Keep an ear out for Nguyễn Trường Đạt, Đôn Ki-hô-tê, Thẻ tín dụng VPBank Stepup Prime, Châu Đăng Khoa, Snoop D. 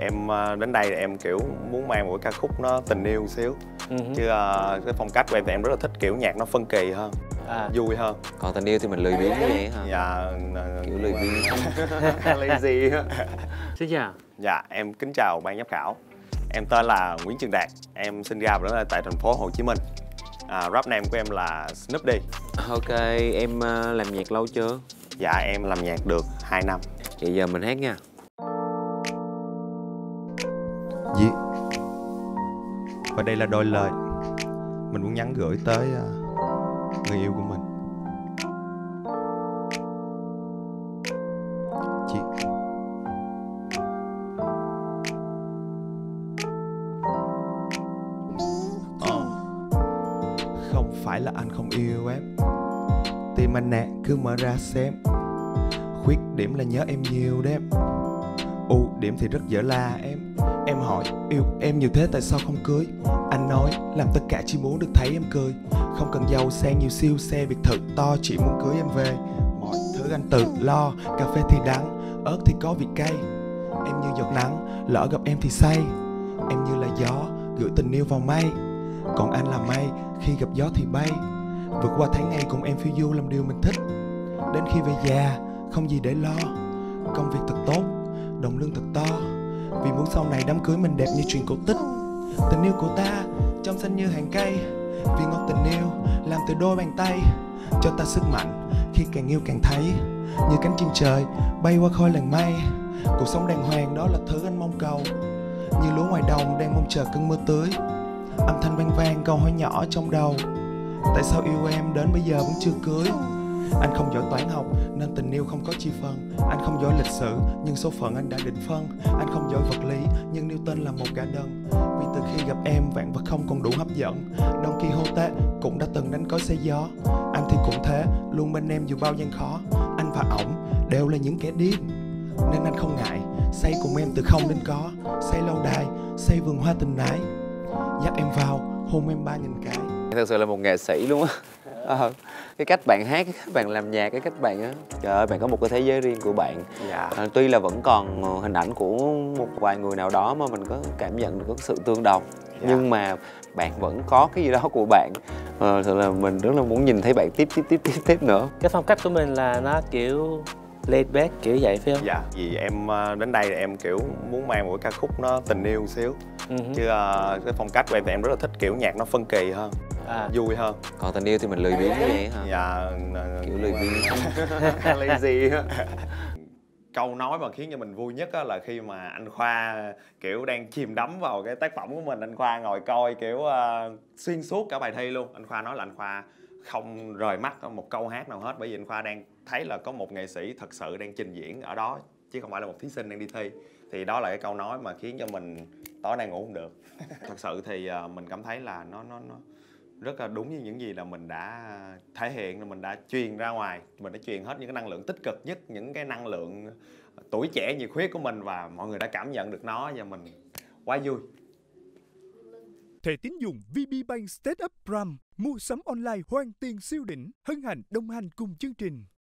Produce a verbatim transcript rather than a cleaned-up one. Em đến đây là em kiểu muốn mang một ca khúc nó tình yêu một xíu. uh -huh. Chứ uh, cái phong cách của em thì em rất là thích kiểu nhạc nó phân kỳ hơn, à. vui hơn. Còn tình yêu thì mình lười biếng như vậy hả? Dạ, kiểu lười biếng. Lazy. Xin chào. Dạ, em kính chào ban giám khảo. Em tên là Nguyễn Trường Đạt. Em sinh ra và lớn lên tại thành phố Hồ Chí Minh. à, Rap name của em là Snoop D. Ok, em làm nhạc lâu chưa? Dạ, em làm nhạc được hai năm. Vậy giờ mình hát nha. Gì? Và đây là đôi lời mình muốn nhắn gửi tới người yêu của mình. Chị, không phải là anh không yêu em, tim anh nè cứ mở ra xem. Khuyết điểm là nhớ em nhiều đấy em, ưu điểm thì rất dở la em. Em hỏi yêu em nhiều thế tại sao không cưới? Anh nói làm tất cả chỉ muốn được thấy em cười. Không cần giàu sang nhiều siêu xe, biệt thự to chỉ muốn cưới em về. Mọi thứ anh tự lo, cà phê thì đắng, ớt thì có vị cay. Em như giọt nắng, lỡ gặp em thì say. Em như là gió, gửi tình yêu vào mây. Còn anh là mây, khi gặp gió thì bay. Vượt qua tháng ngày cùng em phiêu du làm điều mình thích. Đến khi về già, không gì để lo. Công việc thật tốt, đồng lương thật to. Vì muốn sau này đám cưới mình đẹp như chuyện cổ tích. Tình yêu của ta trong xanh như hàng cây. Vì ngọt tình yêu làm từ đôi bàn tay. Cho ta sức mạnh khi càng yêu càng thấy. Như cánh chim trời bay qua khói làng mây. Cuộc sống đàng hoàng đó là thứ anh mong cầu. Như lúa ngoài đồng đang mong chờ cơn mưa tưới. Âm thanh vang vang câu hỏi nhỏ trong đầu. Tại sao yêu em đến bây giờ vẫn chưa cưới? Anh không giỏi toán học nên tình yêu không có chi phần. Anh không giỏi lịch sử nhưng số phận anh đã định phân. Anh không giỏi vật lý nhưng Newton là một cả đần. Vì từ khi gặp em vạn vật không còn đủ hấp dẫn. Đôn Ki-hô-tê cũng đã từng đánh cối xe gió. Anh thì cũng thế, luôn bên em dù bao gian khó. Anh và ổng đều là những kẻ điên. Nên anh không ngại xây cùng em từ không đến có. Xây lâu đài, xây vườn hoa tình ái. Dắt em vào, hôn em ba nghìn cái. Thật sự là một nghệ sĩ luôn á. Ờ, cái cách bạn hát, cái cách bạn làm nhạc, cái cách bạn á, trời ơi, bạn có một cái thế giới riêng của bạn. Dạ. À, tuy là vẫn còn hình ảnh của một vài người nào đó mà mình có cảm nhận được có sự tương đồng. Dạ. Nhưng mà bạn vẫn có cái gì đó của bạn. À, thật là mình rất là muốn nhìn thấy bạn tiếp tiếp tiếp tiếp tiếp nữa. Cái phong cách của mình là nó kiểu laid back kiểu vậy phải không? Dạ, vì em đến đây là em kiểu muốn mang một cái ca khúc nó tình yêu một xíu. Uh-huh. Chứ uh, cái phong cách của em thì em rất là thích kiểu nhạc nó phân kỳ hơn. À. Vui hơn. Còn tình yêu thì mình lười biếng như vậy hả? Dạ, kiểu lười biếng. Lazy. Câu nói mà khiến cho mình vui nhất là khi mà anh Khoa kiểu đang chìm đắm vào cái tác phẩm của mình. Anh Khoa ngồi coi kiểu uh, xuyên suốt cả bài thi luôn. Anh Khoa nói là anh Khoa không rời mắt một câu hát nào hết. Bởi vì anh Khoa đang thấy là có một nghệ sĩ thật sự đang trình diễn ở đó, chứ không phải là một thí sinh đang đi thi. Thì đó là cái câu nói mà khiến cho mình tối nay ngủ không được. Thật sự thì uh, mình cảm thấy là nó nó nó rất là đúng như những gì là mình đã thể hiện, mình đã truyền ra ngoài. Mình đã truyền hết những cái năng lượng tích cực nhất, những cái năng lượng tuổi trẻ nhiệt huyết của mình. Và mọi người đã cảm nhận được nó và mình quá vui. Thẻ tín dụng VPBank Stepup Prime, mua sắm online hoàn tiền siêu đỉnh, hân hạnh đồng hành cùng chương trình.